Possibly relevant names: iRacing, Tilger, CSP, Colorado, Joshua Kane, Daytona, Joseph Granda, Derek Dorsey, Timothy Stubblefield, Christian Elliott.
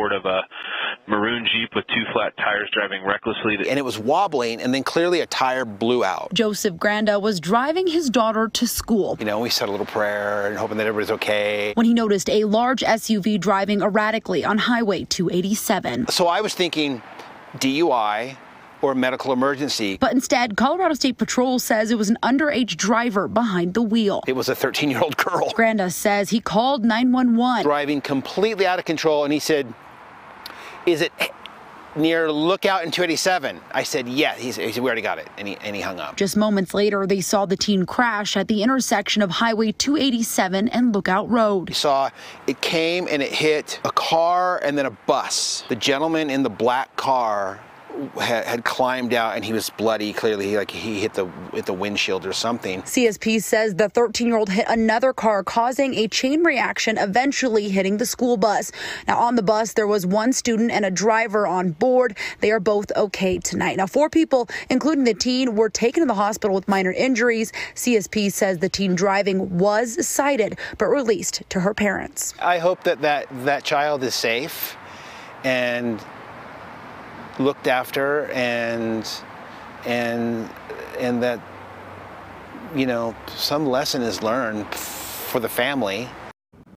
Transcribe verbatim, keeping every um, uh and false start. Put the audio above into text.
report of a maroon Jeep with two flat tires driving recklessly. And it was wobbling, and then clearly a tire blew out. Joseph Granda was driving his daughter to school. You know, we said a little prayer and hoping that everybody's okay. When he noticed a large S U V driving erratically on Highway two eighty-seven. So I was thinking D U I or medical emergency. But instead, Colorado State Patrol says it was an underage driver behind the wheel. It was a thirteen-year-old girl. Granda says he called nine one one. Driving completely out of control, and he said, is it near Lookout and two eighty-seven? I said, yeah. He said, we already got it, and he, and he hung up. Just moments later, they saw the teen crash at the intersection of Highway two eighty-seven and Lookout Road. We saw it came and it hit a car and then a bus. The gentleman in the black car had climbed out, and he was bloody. Clearly, like he hit the hit the windshield or something. C S P says the thirteen-year-old hit another car, causing a chain reaction, eventually hitting the school bus. Now, on the bus, there was one student and a driver on board. They are both okay tonight. Now, four people, including the teen, were taken to the hospital with minor injuries. C S P says the teen driving was cited but released to her parents. I hope that that, that child is safe and looked after, and and and that, you know, some lesson is learned for the family.